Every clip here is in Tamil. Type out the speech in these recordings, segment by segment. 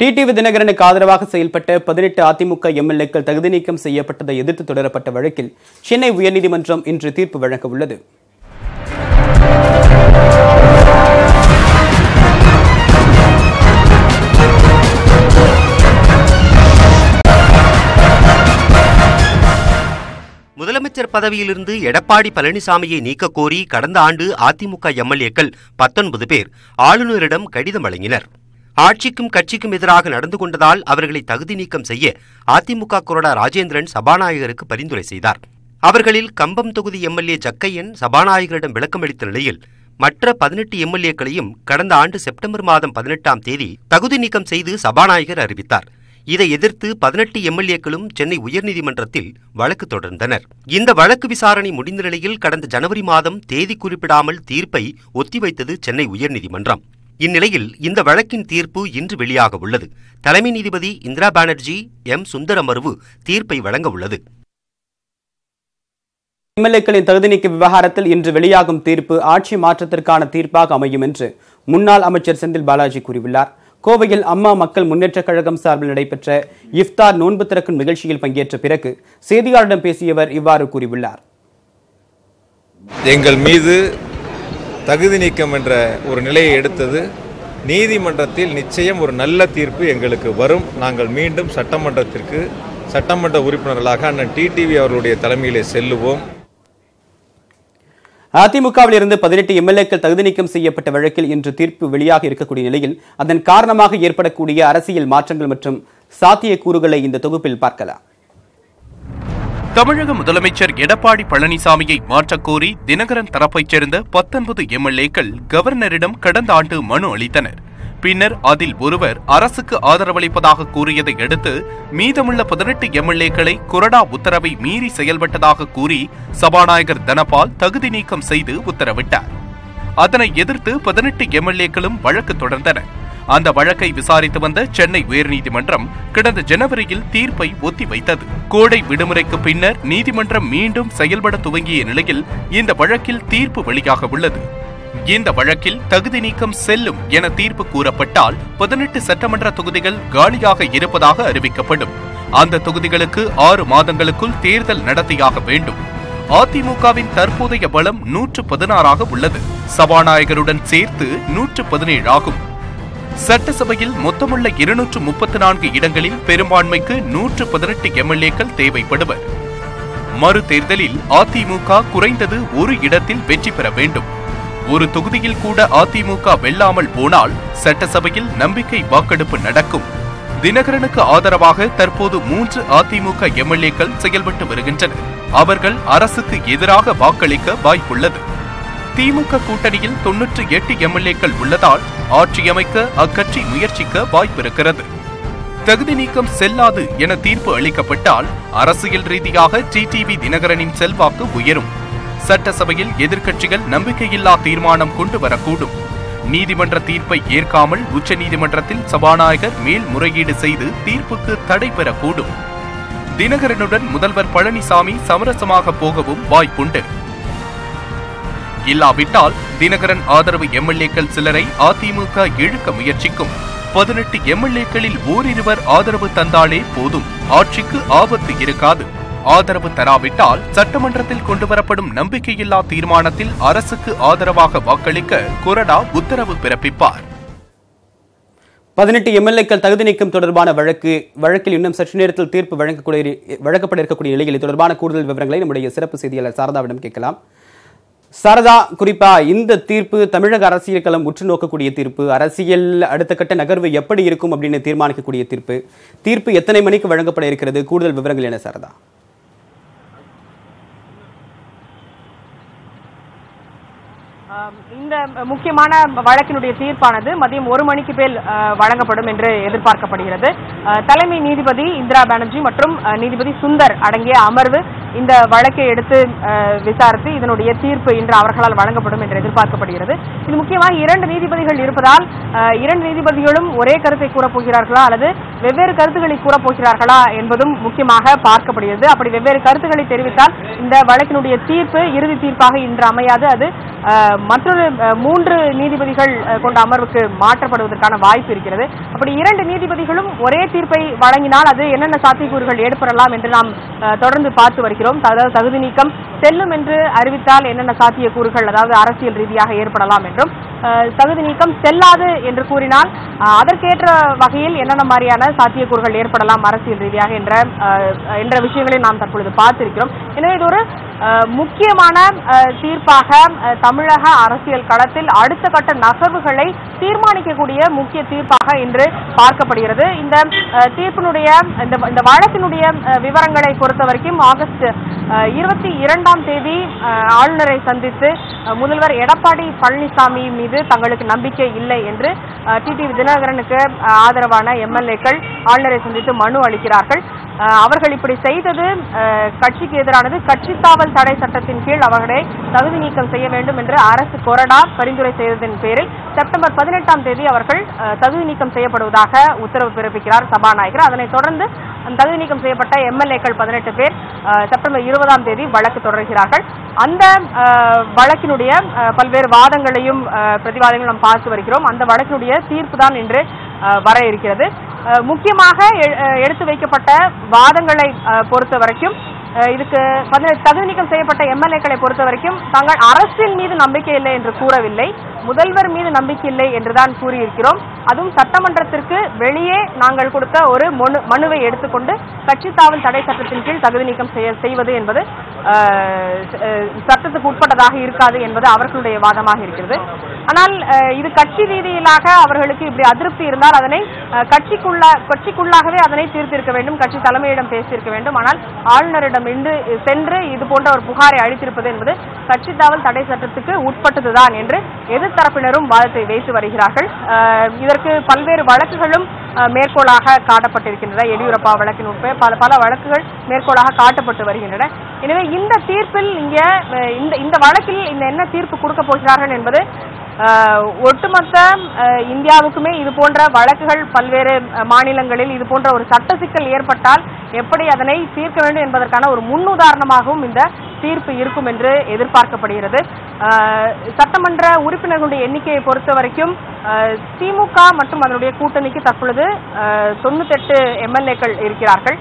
TTV தினகரனுக்கு ஆதரவாக செயல்பட்ட 18 AIADMK எம்எல்ஏக்கள் தகுதி நீக்கம் செய்யப்பட்டதை எதிர்த்து தொடரப்பட்ட வழக்கில் சென்னை உயர்நீதிமன்றம் இன்று தீர்ப்பு வழங்க உள்ளது. முதலமைச்சர் பதவியிலிருந்து எடப்பாடி பழனிசாமியை நீக்க கோரி கடந்த ஆண்டு AIADMK எம்எல்ஏக்கள் 19 பேர் ஆளுநரிடம் கடிதம் வழங்கினர். ஆட்சிக்கும் கட்சிக்கும் எதிராக நடந்து கொண்டதால் அவர்களை தகுதி நீக்கம் செய்ய AIADMK கொறடா ராஜேந்திரன் சபாநாயகருக்கு பரிந்துரை செய்தார். அவர்களில் கம்பம் தொகுதி எம்எல்ஏ ஜக்கையன் சபாநாயகரிடம் விளக்கமளித்த நிலையில் மற்ற 18 எம்எல்ஏக்களையும் கடந்த ஆண்டு செப்டம்பர் மாதம் 18ஆம் தேதி தகுதி நீக்கம் செய்து சபாநாயகர் அறிவித்தார். இதை எதிர்த்து 18 எம்எல்ஏக்களும் சென்னை உயர்நீதிமன்றத்தில் வழக்கு தொடர்ந்தனர். இந்த வழக்கு விசாரணை முடிந்த நிலையில் கடந்த ஜனவரி மாதம் தேதி குறிப்பிடாமல் தீர்ப்பை ஒத்திவைத்தது சென்னை உயர்நீதிமன்றம். இந்நிலையில் இந்த வழக்கின் தீர்ப்பு இன்று வெளியாக உள்ளது. தலைமை நீதிபதி இந்திரா பானர்ஜி சுந்தர் அமர்வு தீர்ப்பை வழங்க உள்ளது. எம்எல்ஏக்களின் தகுதி நீக்க விவகாரத்தில் இன்று வெளியாகும் தீர்ப்பு ஆட்சி மாற்றத்திற்கான தீர்ப்பாக அமையும் என்று முன்னாள் அமைச்சர் செந்தில் பாலாஜி கூறியுள்ளார். கோவையில் அம்மா மக்கள் முன்னேற்றக் கழகம் சார்பில் நடைபெற்ற இஃப்தார் நோன்பு திறக்கும் நிகழ்ச்சியில் பங்கேற்ற பிறகு செய்தியாளரிடம் பேசியவர் இவ்வாறு கூறியுள்ளார். எங்கள் மீது தகுதி நீக்கம் என்ற ஒரு நிலையை எடுத்தது நீதிமன்றத்தில் நிச்சயம் ஒரு நல்ல தீர்ப்பு எங்களுக்கு வரும். நாங்கள் மீண்டும் சட்டமன்ற உறுப்பினர்களாக அண்ணன் டிடிவி அவர்களுடைய தலைமையிலே செல்லுவோம். AIADMKவில் இருந்து 18 எம்எல்ஏக்கள் தகுதி நீக்கம் செய்யப்பட்ட வழக்கில் இன்று தீர்ப்பு வெளியாக இருக்கக்கூடிய நிலையில் அதன் காரணமாக ஏற்படக்கூடிய அரசியல் மாற்றங்கள் மற்றும் சாத்திய கூறுகளை இந்த தொகுப்பில் பார்க்கலாம். தமிழக முதலமைச்சர் எடப்பாடி பழனிசாமியை மாற்றக்கோரி தினகரன் தரப்பைச் சேர்ந்த 19 எம்எல்ஏக்கள் கவர்னரிடம் கடந்த ஆண்டு மனு அளித்தனர். பின்னர் அதில் ஒருவர் அரசுக்கு ஆதரவளிப்பதாக கூறியதை அடுத்து மீதமுள்ள 18 எம்எல்ஏக்களை கொறடா உத்தரவை மீறி செயல்பட்டதாக கூறி சபாநாயகர் தனபால் தகுதி நீக்கம் செய்து உத்தரவிட்டார். அதனை எதிர்த்து 18 எம்எல்ஏக்களும் வழக்கு தொடர்ந்தனர். அந்த வழக்கை விசாரித்து வந்த சென்னை உயர்நீதிமன்றம் கடந்த ஜனவரியில் தீர்ப்பை ஒத்திவைத்தது. கோடை விடுமுறைக்கு பின்னர் நீதிமன்றம் மீண்டும் செயல்பட துவங்கிய நிலையில் இந்த வழக்கில் தீர்ப்பு வெளியாக உள்ளது. இந்த வழக்கில் தகுதி நீக்கம் செல்லும் என தீர்ப்பு கூறப்பட்டால் 18 சட்டமன்ற தொகுதிகள் காலியாக இருப்பதாக அறிவிக்கப்படும். அந்த தொகுதிகளுக்கு 6 மாதங்களுக்குள் தேர்தல் நடத்தியாக வேண்டும். AIADMKவின் தற்போதைய பலம் 116 உள்ளது. சபாநாயகருடன் சேர்த்து 117 ஆகும். சட்டசபையில் மொத்தமுள்ள 234 இடங்களில் பெரும்பான்மைக்கு 118 எம்எல்ஏக்கள் தேவைப்படுவர். மறு தேர்தலில் AIADMK குறைந்தது ஒரு இடத்தில் வெற்றி பெற வேண்டும். ஒரு தொகுதியில் கூட AIADMK வெல்லாமல் போனால் சட்டசபையில் நம்பிக்கை வாக்கெடுப்பு நடக்கும். தினகரனுக்கு ஆதரவாக தற்போது 3 AIADMK எம்எல்ஏக்கள் செயல்பட்டு வருகின்றனர். அவர்கள் அரசுக்கு எதிராக வாக்களிக்க வாய்ப்புள்ளது. திமுக கூட்டணியில் 98 எம்எல்ஏக்கள் உள்ளதால் ஆட்சியமைக்க அக்கட்சி முயற்சிக்க வாய்ப்பிருக்கிறது. தகுதி நீக்கம் செல்லாது என தீர்ப்பு அளிக்கப்பட்டால் அரசியல் ரீதியாக டிடிவி தினகரனின் செல்வாக்கு உயரும். சட்டசபையில் எதிர்க்கட்சிகள் நம்பிக்கையில்லா தீர்மானம் கொண்டு வரக்கூடும். நீதிமன்ற தீர்ப்பை ஏற்காமல் உச்சநீதிமன்றத்தில் சபாநாயகர் மேல்முறையீடு செய்து தீர்ப்புக்கு தடை பெறக்கூடும். தினகரனுடன் முதல்வர் பழனிசாமி சமரசமாக போகவும் வாய்ப்புண்டு. இல்லாவிட்டால் தினகரன் ஆதரவு எம்எல்ஏக்கள் சிலரை AIADMK இழுக்க முயற்சிக்கும். 18 எம்எல்ஏக்களில் ஓரிருவர் ஆதரவு தந்தாலே போதும், ஆட்சிக்கு ஆபத்து இருக்காது. ஆதரவு தராவிட்டால் சட்டமன்றத்தில் கொண்டுவரப்படும் நம்பிக்கையில்லா தீர்மானத்தில் அரசுக்கு ஆதரவாக வாக்களிக்க கொறடா உத்தரவு பிறப்பிப்பார். 18 எம்எல்ஏக்கள் தகுதி நீக்கம் தொடர்பான வழக்கில் இன்னும் சற்று நேரத்தில் தீர்ப்பு வழங்கப்பட இருக்கக்கூடிய நிலையில் தொடர்பான கூடுதல் விவரங்களை நம்முடைய சிறப்பு செய்தியாளர் சாரதாவிடம் கேட்கலாம். சாரதா, குறிப்பா இந்த தீர்ப்பு தமிழக அரசியல் களம் உற்று நோக்கக்கூடிய தீர்ப்பு, அரசியல் அடுத்த கட்ட நகர்வு எப்படி இருக்கும் அப்படின்னு தீர்மானிக்கக்கூடிய தீர்ப்பு எத்தனை மணிக்கு வழங்கப்பட இருக்கிறது? கூடுதல் விவரங்கள் என்ன சாரதா? இந்த முக்கியமான வழக்கினுடைய தீர்ப்பானது மதியம் 1 மணிக்கு மேல் வழங்கப்படும் என்று எதிர்பார்க்கப்படுகிறது. தலைமை நீதிபதி இந்திரா பானர்ஜி மற்றும் நீதிபதி சுந்தர் அடங்கிய அமர்வு இந்த வழக்கை எடுத்து விசாரித்து இதனுடைய தீர்ப்பு இன்று அவர்களால் வழங்கப்படும் என்று எதிர்பார்க்கப்படுகிறது. இது முக்கியமாக இரண்டு நீதிபதிகள் இருப்பதால் இரண்டு நீதிபதிகளும் ஒரே கருத்தை கூறப்போகிறார்களா அல்லது வெவ்வேறு கருத்துக்களை கூறப்போகிறார்களா என்பதும் முக்கியமாக பார்க்கப்படுகிறது. அப்படி வெவ்வேறு கருத்துக்களை தெரிவித்தால் இந்த வழக்கினுடைய தீர்ப்பு இறுதி தீர்ப்பாக இன்று அமையாது, அது மற்றொரு 3 நீதிபதிகள் கொண்ட அமர்வுக்கு மாற்றப்படுவதற்கான வாய்ப்பு இருக்கிறது. அப்படி இரண்டு நீதிபதிகளும் ஒரே தீர்ப்பை வழங்கினால் அது என்னென்ன சாத்தியக்கூறுகள் ஏற்படலாம் என்று நாம் தொடர்ந்து பார்த்து வருகிறோம். தகுதி நீக்கம் செல்லும் என்று அறிவித்தால் என்னென்ன சாத்தியக்கூறுகள், அதாவது அரசியல் ரீதியாக ஏற்படலாம் என்றும், தகுதி நீக்கம் செல்லாது என்று கூறினால் அதற்கேற்ற வகையில் என்னென்ன மாதிரியான சாத்தியக்கூறுகள் ஏற்படலாம் அரசியல் ரீதியாக என்ற விஷயங்களை நாம் தற்பொழுது பார்த்திருக்கிறோம். எனவே இது ஒரு முக்கியமான தீர்ப்பாக தமிழக அரசியல் களத்தில் அடுத்த கட்ட நகர்வுகளை தீர்மானிக்கக்கூடிய முக்கிய தீர்ப்பாக இன்று பார்க்கப்படுகிறது. இந்த தீர்ப்பினுடைய இந்த வழக்கினுடைய விவரங்களை பொறுத்தவரைக்கும் ஆகஸ்ட் 22ஆம் தேதி ஆளுநரை சந்தித்து முதல்வர் எடப்பாடி பழனிசாமி மீது தங்களுக்கு நம்பிக்கை இல்லை என்று டிடிவி தினகரனுக்கு ஆதரவான எம்எல்ஏக்கள் ஆளுநரை சந்தித்து மனு அளிக்கிறார்கள். அவர்கள் இப்படி செய்தது கட்சிக்கு எதிரானது, கட்சி காவல் தடை சட்டத்தின் கீழ் அவர்களை தகுதி நீக்கம் செய்ய வேண்டும் என்று அரசு கொறடா பரிந்துரை செய்ததன் பேரில் செப்டம்பர் 18ஆம் தேதி அவர்கள் தகுதி நீக்கம் செய்யப்படுவதாக உத்தரவு பிறப்பிக்கிறார் சபாநாயகர். அதனைத் தொடர்ந்து தகுதி நீக்கம் செய்யப்பட்ட எம்எல்ஏக்கள் 18 பேர் செப்டம்பர் 20ஆம் தேதி வழக்கு தொடர்கிறார்கள். அந்த வழக்கினுடைய பல்வேறு வாதங்களையும் பிரதிவாதங்களையும் நாம் பார்த்து வருகிறோம். அந்த வழக்கினுடைய தீர்ப்பு தான் இன்று வர இருக்கிறது. முக்கியமாக எடுத்து வைக்கப்பட்ட வாதங்களை பொறுத்த வரைக்கும் இதுக்கு தகுதி நீக்கம் செய்யப்பட்ட எம்எல்ஏக்களை பொறுத்த வரைக்கும் தாங்கள் அரசின் மீது நம்பிக்கை இல்லை என்று கூறவில்லை, முதல்வர் மீது நம்பிக்கை இல்லை என்றுதான் கூறியிருக்கிறோம். அதுவும் சட்டமன்றத்திற்கு வெளியே நாங்கள் கொடுத்த ஒரு மனுவை எடுத்துக்கொண்டு கட்சி தாவல் தடை சட்டத்தின் கீழ் தகுதி நீக்கம் செய்வது என்பது சட்டத்துக்கு உட்பட்டதாக இருக்காது என்பது அவர்களுடைய வாதமாக இருக்கிறது. ஆனால் இது கட்சி ரீதியிலாக அவர்களுக்கு இப்படி அதிருப்தி இருந்தால் அதனை கட்சிக்குள்ளாகவே அதனை தீர்த்திருக்க வேண்டும், கட்சி தலைமையிடம் பேசியிருக்க வேண்டும். ஆனால் ஆளுநரிடம் சென்று இது போன்ற ஒரு புகாரை அளித்திருப்பது என்பது கட்சி தாவல் தடை சட்டத்துக்கு உட்பட்டதுதான் என்று எதிர்த்தரப்பினரும் வாதத்தை வைத்து வருகிறார்கள். இதற்கு பல்வேறு வழக்குகளும் மேற்கோளாக காட்டப்பட்டிருக்கின்றன. எடியூரப்பா வழக்கின் உட்பட பல வழக்குகள் மேற்கோளாக காட்டப்பட்டு வருகின்றன. எனவே இந்த தீர்ப்பில் இங்கே இந்த வழக்கில் என்ன தீர்ப்பு கொடுக்க போகிறார்கள் என்பது ஒட்டுமொத்த இந்தியாவுக்குமே இது போன்ற வழக்குகள் பல்வேறு மாநிலங்களில் இது போன்ற ஒரு சட்ட சிக்கல் ஏற்பட்டால் எப்படி அதனை தீர்க்க வேண்டும் என்பதற்கான ஒரு முன்னுதாரணமாகவும் இந்த தீர்ப்பு இருக்கும் என்று எதிர்பார்க்கப்படுகிறது. சட்டமன்ற உறுப்பினர்களுடைய எண்ணிக்கையை பொறுத்த வரைக்கும் திமுக மற்றும் அதனுடைய கூட்டணிக்கு தற்பொழுது 98 எம்எல்ஏக்கள் இருக்கிறார்கள்.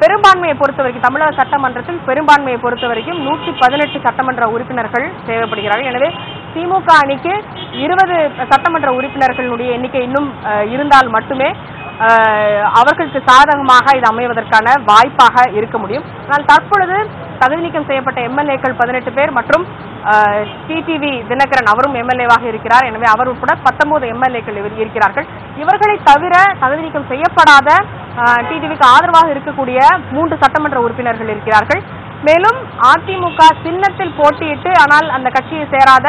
பெரும்பான்மையை பொறுத்த வரைக்கும் தமிழக சட்டமன்றத்தில் பெரும்பான்மையை பொறுத்த வரைக்கும் 118 சட்டமன்ற உறுப்பினர்கள் தேவைப்படுகிறார்கள். எனவே திமுக அணிக்கு 20 சட்டமன்ற உறுப்பினர்களுடைய எண்ணிக்கை இன்னும் இருந்தால் மட்டுமே அவர்களுக்கு சாதகமாக இது அமைவதற்கான வாய்ப்பாக இருக்க முடியும். ஆனால் தற்பொழுது தகுதி நீக்கம் செய்யப்பட்ட எம்எல்ஏக்கள் 18 பேர் மற்றும் டிடிவி தினகரன் அவரும் எம்எல்ஏவாக இருக்கிறார். எனவே அவர் உட்பட 19 எம்எல்ஏக்கள் இருக்கிறார்கள். இவர்களை தவிர தகுதி நீக்கம் செய்யப்படாத டிடிவிக்கு ஆதரவாக இருக்கக்கூடிய 3 சட்டமன்ற உறுப்பினர்கள் இருக்கிறார்கள். மேலும் அதிமுக சின்னத்தில் போட்டியிட்டு ஆனால் அந்த கட்சியை சேராத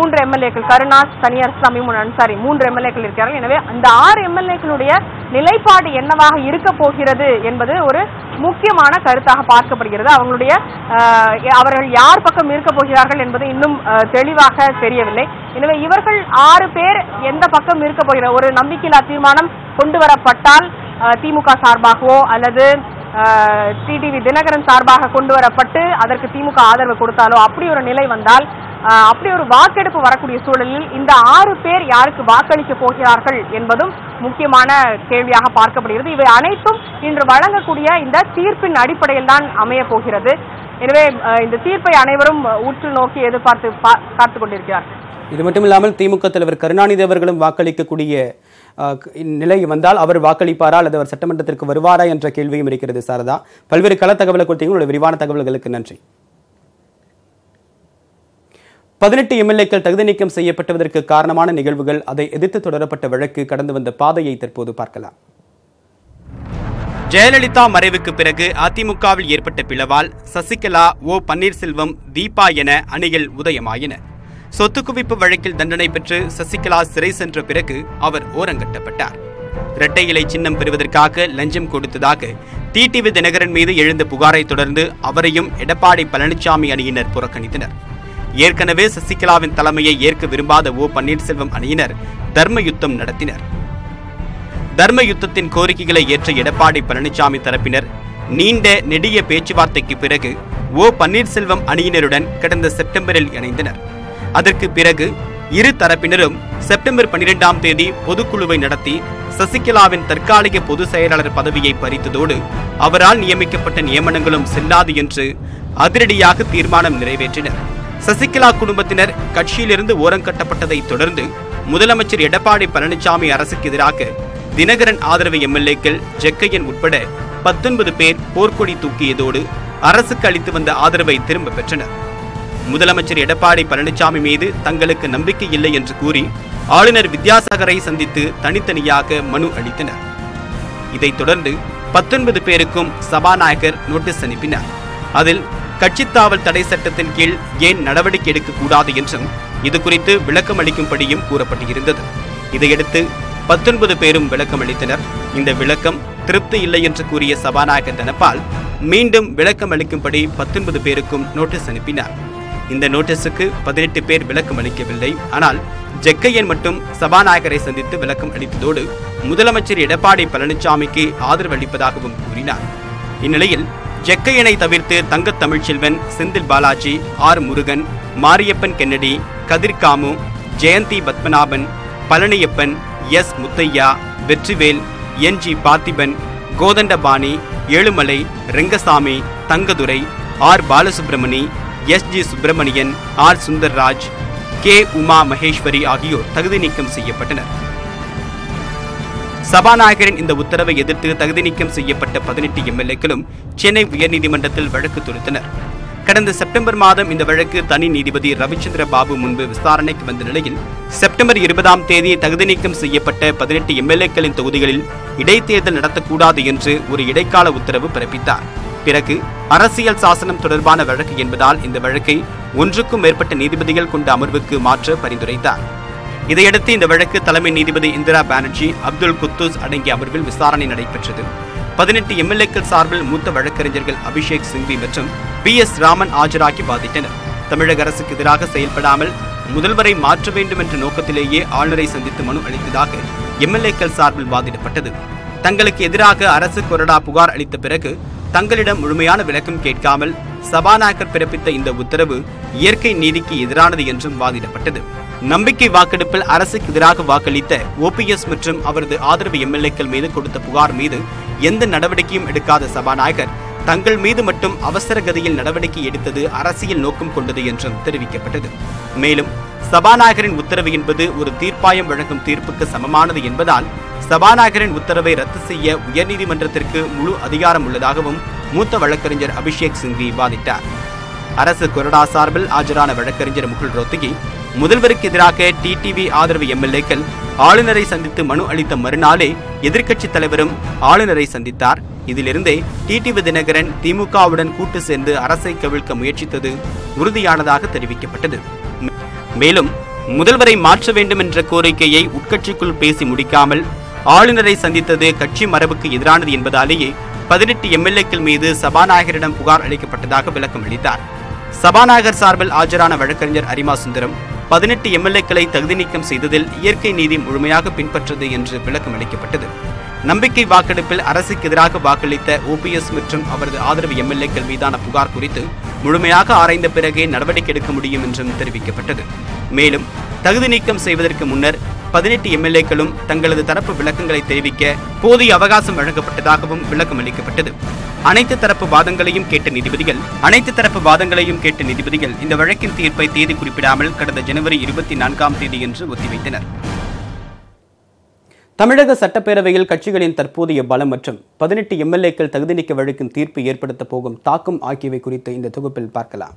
3 எம்எல்ஏக்கள் கருணாஸ், தனியார் தமிழ்மணி அன்சாரி 3 எம்எல்ஏக்கள் இருக்கிறார்கள். எனவே அந்த 6 எம்எல்ஏக்களுடைய நிலைப்பாடு என்னவாக இருக்க போகிறது என்பது ஒரு முக்கியமான கருத்தாக பார்க்கப்படுகிறது. அவர்கள் யார் பக்கம் இருக்க போகிறார்கள் என்பது இன்னும் தெளிவாக தெரியவில்லை. எனவே இவர்கள் 6 பேர் எந்த பக்கம் இருக்க போகிறார் ஒரு நம்பிக்கையில்லா தீர்மானம் கொண்டு வரப்பட்டால் திமுக சார்பாகவோ அல்லது டிடிவி தினகரன் சார்பாக கொண்டு வரப்பட்டு அதற்கு திமுக ஆதரவு கொடுத்தாலோ அப்படி ஒரு நிலை வந்தால், அப்படி ஒரு வாக்கெடுப்பு வரக்கூடிய சூழலில் இந்த 6 பேர் யாருக்கு வாக்களிக்க போகிறார்கள் என்பதும் முக்கியமான கேள்வியாக பார்க்கப்படுகிறது. இவை அனைத்தும் இன்று வழங்கக்கூடிய இந்த தீர்ப்பின் அடிப்படையில் தான் அமைய போகிறது. எனவே இந்த தீர்ப்பை அனைவரும் உற்று நோக்கி எதிர்பார்த்து காத்து கொண்டிருக்கிறார்கள். இது மட்டும் இல்லாமல் திமுக தலைவர் கருணாநிதி அவர்களும் வாக்களிக்கக்கூடிய நிலை வந்தால் அவர் வாக்களிப்பாரா அல்லது அவர் சட்டமன்றத்திற்கு வருவாரா என்ற கேள்வியும் இருக்கிறது. சாரதா, பல்வேறு கள தகவலை குறித்து உங்களுடைய விரிவான தகவல்களுக்கு நன்றி. 18 எம்எல்ஏக்கள் தகுதி நீக்கம் செய்யப்பட்டதற்கு காரணமான நிகழ்வுகள், அதை எதிர்த்து தொடரப்பட்ட வழக்கு, கடந்து வந்த பாதையை தற்போது பார்க்கலாம். ஜெயலலிதா மறைவுக்கு பிறகு அதிமுகவில் ஏற்பட்ட பிளவால் சசிகலா, ஓ பன்னீர்செல்வம், தீபா என அணிகள் உதயமாயின. சொத்து குவிப்பு வழக்கில் தண்டனை பெற்று சசிகலா சிறை சென்ற பிறகு அவர் ஓரங்கட்டப்பட்டார். இரட்டை இலை சின்னம் பெறுவதற்காக லஞ்சம் கொடுத்ததாக டிடிவி தினகரன் மீது எழுந்த புகாரை தொடர்ந்து அவரையும் எடப்பாடி பழனிசாமி அணியினர் புறக்கணித்தனர். ஏற்கனவே சசிகலாவின் தலைமையை ஏற்க விரும்பாத ஓ பன்னீர்செல்வம் அணியினர் தர்ம யுத்தம் நடத்தினர். தர்ம யுத்தத்தின் கோரிக்கைகளை ஏற்ற எடப்பாடி பழனிசாமி தரப்பினர் நீண்ட நெடிய பேச்சுவார்த்தைக்கு பிறகு ஓ பன்னீர்செல்வம் அணியினருடன் கடந்த செப்டம்பரில் இணைந்தனர். அதற்கு பிறகு இரு தரப்பினரும் செப்டம்பர் 12ஆம் தேதி பொதுக்குழுவை நடத்தி சசிகலாவின் தற்காலிக பொதுச் செயலாளர் பதவியை பறித்ததோடு அவரால் நியமிக்கப்பட்ட நியமனங்களும் செல்லாது என்று அதிரடியாக தீர்மானம் நிறைவேற்றினர். சசிகலா குடும்பத்தினர் கட்சியிலிருந்து ஓரங்கட்டப்பட்டதை தொடர்ந்து முதலமைச்சர் எடப்பாடி பழனிசாமி அரசுக்கு எதிராக தினகரன் ஆதரவு எம்எல்ஏக்கள் ஜக்கையன் உட்பட 19 பேர் போர்க்கொடி தூக்கியதோடு அரசுக்கு அளித்து வந்த ஆதரவை திரும்ப பெற்றனர். முதலமைச்சர் எடப்பாடி பழனிசாமி மீது தங்களுக்கு நம்பிக்கை இல்லை என்று கூறி ஆளுநர் வித்யாசாகரை சந்தித்து தனித்தனியாக மனு அளித்தனர். இதைத் தொடர்ந்து 19 பேருக்கும் சபாநாயகர் நோட்டீஸ் அனுப்பினார். அதில் கட்சித்தாவல் தடை சட்டத்தின் கீழ் ஏன் நடவடிக்கை எடுக்கக்கூடாது என்றும் இது குறித்து விளக்கம் அளிக்கும்படியும் கூறப்பட்டிருந்தது. இதையடுத்து 19 பேரும் விளக்கம் அளித்தனர். இந்த விளக்கம் திருப்தி இல்லை என்று கூறிய சபாநாயகர் தனபால் மீண்டும் விளக்கம் அளிக்கும்படி 19 பேருக்கும் நோட்டீஸ் அனுப்பினார். இந்த நோட்டீஸுக்கு 18 பேர் விளக்கம் அளிக்கவில்லை. ஆனால் ஜக்கையன் மட்டும் சபாநாயகரை சந்தித்து விளக்கம் அளித்ததோடு முதலமைச்சர் எடப்பாடி பழனிசாமிக்கு ஆதரவு அளிப்பதாகவும் கூறினார். இந்நிலையில் ஜக்கையனை தவிர்த்து Thanga Tamilselvan, Senthil Balaji, R Murugan, Mariyappan Kennedy, Kathirkamu, Jayanthi Padmanabhan, Palaniappan, S Muthiah, Vetrivel, N G Parthiban, Kothandapani, Ezhumalai, Rengasamy, Thangadurai, R Balasubramani, S G Subramanian, R Sundarraj, K Uma Maheswari ஆகியோர் தகுதி நீக்கம் செய்யப்பட்டனர். சபாநாயகரின் இந்த உத்தரவை எதிர்த்து தகுதி நீக்கம் செய்யப்பட்ட 18 எம்எல்ஏக்களும் சென்னை உயர்நீதிமன்றத்தில் வழக்கு தொடுத்தனர். கடந்த செப்டம்பர் மாதம் இந்த வழக்கு தனி நீதிபதி ரவிச்சந்திர பாபு முன்பு விசாரணைக்கு வந்த நிலையில் செப்டம்பர் 20ஆம் தேதி தகுதி நீக்கம் செய்யப்பட்ட 18 எம்எல்ஏக்களின் தொகுதிகளில் இடைத்தேர்தல் நடத்தக்கூடாது என்று ஒரு இடைக்கால உத்தரவு பிறப்பித்தார். பிறகு அரசியல் சாசனம் தொடர்பான வழக்கு என்பதால் இந்த வழக்கை ஒன்றுக்கும் மேற்பட்ட நீதிபதிகள் கொண்ட அமர்வுக்கு மாற்ற பரிந்துரைத்தார். இதையடுத்து இந்த வழக்கு தலைமை நீதிபதி இந்திரா பானர்ஜி, அப்துல் குத்தூஸ் அடங்கிய அமர்வில் விசாரணை நடைபெற்றது. 18 எம்எல்ஏக்கள் சார்பில் மூத்த வழக்கறிஞர்கள் அபிஷேக் சிங் மற்றும் PS ராமன் ஆஜராகி வாதிட்டனர். தமிழக அரசுக்கு எதிராக செயல்படாமல் முதல்வரை மாற்ற வேண்டும் என்ற நோக்கத்திலேயே ஆளுநரை சந்தித்து மனு அளித்ததாக எம்எல்ஏக்கள் சார்பில் வாதிடப்பட்டது. தங்களுக்கு எதிராக அரசு கொறடா புகார் அளித்த பிறகு தங்களிடம் முழுமையான விளக்கம் கேட்காமல் சபாநாயகர் பிறப்பித்த இந்த உத்தரவு இயற்கை நீதிக்கு எதிரானது என்றும் வாதிடப்பட்டது. நம்பிக்கை வாக்கெடுப்பில் அரசுக்கு எதிராக வாக்களித்த OPS மற்றும் அவரது ஆதரவு எம்எல்ஏக்கள் மீது கொடுத்த புகார் மீது எந்த நடவடிக்கையும் எடுக்காத சபாநாயகர் தங்கள் மீது மட்டும் அவசர கதியில் நடவடிக்கை எடுத்தது அரசியல் நோக்கம் கொண்டது என்றும் தெரிவிக்கப்பட்டது. மேலும் சபாநாயகரின் உத்தரவு என்பது ஒரு தீர்ப்பாயம் வழங்கும் தீர்ப்புக்கு சமமானது என்பதால் சபாநாயகரின் உத்தரவை ரத்து செய்ய உயர்நீதிமன்றத்திற்கு முழு அதிகாரம் உள்ளதாகவும் மூத்த வழக்கறிஞர் அபிஷேக் சிங்வி வாதிட்டார். அரசு கொறடா சார்பில் ஆஜரான வழக்கறிஞர் முகுல் ரோத்தகி முதல்வருக்கு எதிராக டிடிவி ஆதரவு எம்எல்ஏக்கள் ஆளுநரை சந்தித்து மனு அளித்த மறுநாளே எதிர்க்கட்சித் தலைவரும் ஆளுநரை சந்தித்தார். இதிலிருந்தே டிடிவி தினகரன் திமுகவுடன் கூட்டு சேர்ந்து அரசை கவிழ்க்க முயற்சித்தது உறுதியானதாக தெரிவிக்கப்பட்டது. மேலும் முதல்வரை மாற்ற வேண்டும் என்ற கோரிக்கையை உட்கட்சிக்குள் பேசி முடிக்காமல் ஆளுநரை சந்தித்தது கட்சி மரபுக்கு எதிரானது என்பதாலேயே 18 எம்எல்ஏக்கள் மீது சபாநாயகரிடம் புகார் அளிக்கப்பட்டதாக விளக்கம் அளித்தார். சபாநாயகர் சார்பில் ஆஜரான வழக்கறிஞர் அரிமா சுந்தரம் 18 எம்எல்ஏக்களை தகுதி நீக்கம் செய்ததில் இயற்கை நீதி முழுமையாக பின்பற்றது என்று விளக்கம் அளிக்கப்பட்டது. நம்பிக்கை வாக்கெடுப்பில் அரசுக்கு எதிராக வாக்களித்த OPS மற்றும் அவரது ஆதரவு எம்எல்ஏக்கள் மீதான புகார் குறித்து முழுமையாக ஆராய்ந்த பிறகே நடவடிக்கை எடுக்க முடியும் என்றும் தெரிவிக்கப்பட்டது. மேலும் தகுதி நீக்கம் செய்வதற்கு முன்னர் 18 எம்எல்ஏக்களும் தங்களது தரப்பு விளக்கங்களை தெரிவிக்க போதிய அவகாசம் வழங்கப்பட்டதாகவும் விளக்கம் அளிக்கப்பட்டது. அனைத்து தரப்பு வாதங்களையும் கேட்ட நீதிபதிகள் இந்த வழக்கின் தீர்ப்பை தேதி குறிப்பிடாமல் கடந்த ஜனவரி 24ஆம் தேதி என்று ஒத்திவைத்தனர். தமிழக சட்டப்பேரவையில் கட்சிகளின் தற்போதைய பலம் மற்றும் 18 எம்எல்ஏக்கள் தகுதி நீக்க வழக்கின் தீர்ப்பு ஏற்படுத்த போகும் தாக்கம் ஆகியவை குறித்து இந்த தொகுப்பில் பார்க்கலாம்.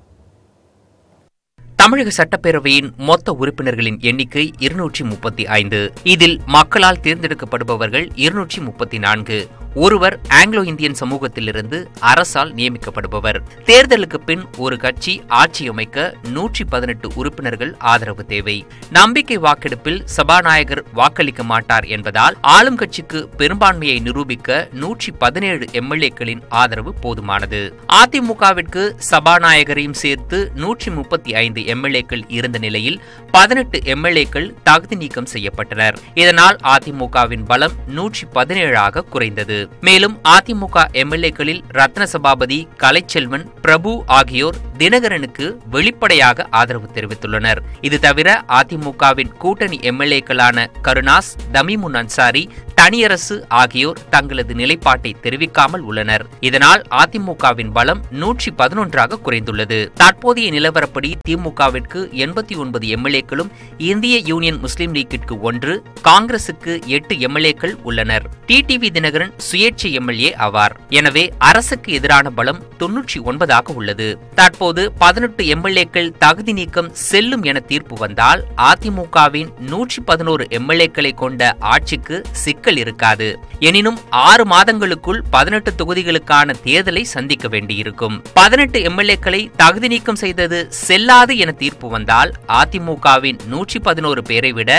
தமிழக சட்டப்பேரவையின் மொத்த உறுப்பினர்களின் எண்ணிக்கை 235. இதில் மக்களால் தேர்ந்தெடுக்கப்படுபவர்கள் 234, ஒருவர் ஆங்கிலோ இந்தியன் சமூகத்திலிருந்து அரசால் நியமிக்கப்படுபவர். தேர்தலுக்கு பின் ஒரு கட்சி ஆட்சியமைக்க 118 உறுப்பினர்கள் ஆதரவு தேவை. நம்பிக்கை வாக்கெடுப்பில் சபாநாயகர் வாக்களிக்க மாட்டார் என்பதால் ஆளும் கட்சிக்கு பெரும்பான்மையை நிரூபிக்க 117 எம்எல்ஏக்களின் ஆதரவு போதுமானது. அதிமுகவிற்கு சபாநாயகரையும் சேர்த்து 135 எம்எல்ஏக்கள் இருந்த நிலையில் 18 எம்எல்ஏக்கள் தகுதி நீக்கம் செய்யப்பட்டனர். இதனால் அதிமுகவின் பலம் 117ஆக குறைந்தது. மேலும் அதிமுக எம்எல்ஏக்களில் ரத்ன சபாபதி, கலைச்செல்வன், பிரபு ஆகியோர் தினகரனுக்கு வெளிப்படையாக ஆதரவு தெரிவித்துள்ளனர். இது தவிர அதிமுகவின் கூட்டணி எம்எல்ஏக்களான கருணாஸ், தமிமுன் அன்சாரி, தனியரசு ஆகியோர் தங்களது நிலைப்பாட்டை தெரிவிக்காமல் உள்ளனர். இதனால் அதிமுகவின் பலம் 111ஆக குறைந்துள்ளது. தற்போதைய நிலவரப்படி திமுகவிற்கு 89 எம்எல்ஏக்களும், இந்திய யூனியன் முஸ்லீம் லீக்கிற்கு 1, காங்கிரசுக்கு 8 எம்எல்ஏக்கள் உள்ளனர். டிடிவி தினகரன் சுயேட்சை எம்எல்ஏ ஆவார். எனவே அரசுக்கு எதிரான பலம் 99ஆக உள்ளது. தற்போது 18 எம்எல்ஏக்கள் தகுதி நீக்கம் செல்லும் என தீர்ப்பு வந்தால் அதிமுகவின் 111 எம்எல்ஏக்களை கொண்ட ஆட்சிக்கு சிக்க இருக்காது. எனினும் 6 மாதங்களுக்குள் 18 தொகுதிகளுக்கான தேர்தலை சந்திக்க வேண்டியிருக்கும். 18 எம்எல்ஏக்களை தகுதி நீக்கம் செய்தது செல்லாது என தீர்ப்பு வந்தால் அதிமுகவின் 111 பேரை விட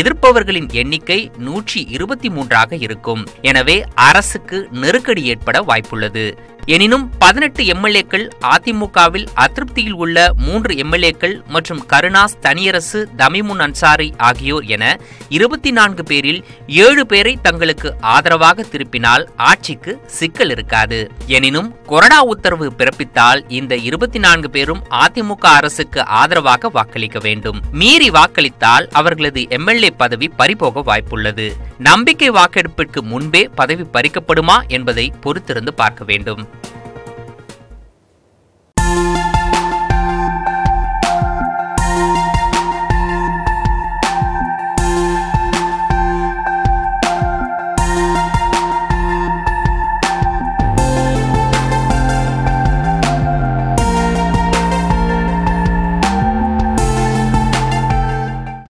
எதிர்ப்பவர்களின் எண்ணிக்கை 123ஆக இருக்கும். எனவே அரசுக்கு நெருக்கடி ஏற்பட வாய்ப்புள்ளது. எனினும் 18 எம்எல்ஏக்கள் அதிமுகவில் அதிருப்தியில் உள்ள 3 எம்எல்ஏக்கள் மற்றும் கருணாஸ், தனியரசு, தமிமுன் அன்சாரி ஆகியோர் என 24 பேரில் 7 பேரை தங்களுக்கு ஆதரவாக திருப்பினால் ஆட்சிக்கு சிக்கல் இருக்காது. எனினும் கொரோனா உத்தரவு பிறப்பித்தால் இந்த 24 பேரும் அதிமுக அரசுக்கு ஆதரவாக வாக்களிக்க வேண்டும். மீறி வாக்களித்தால் அவர்களது எம்எல்ஏ பதவி பறிபோக வாய்ப்புள்ளது. நம்பிக்கை வாக்கெடுப்பிற்கு முன்பே பதவி பறிக்கப்படுமா என்பதை பொறுத்திருந்து பார்க்க வேண்டும்.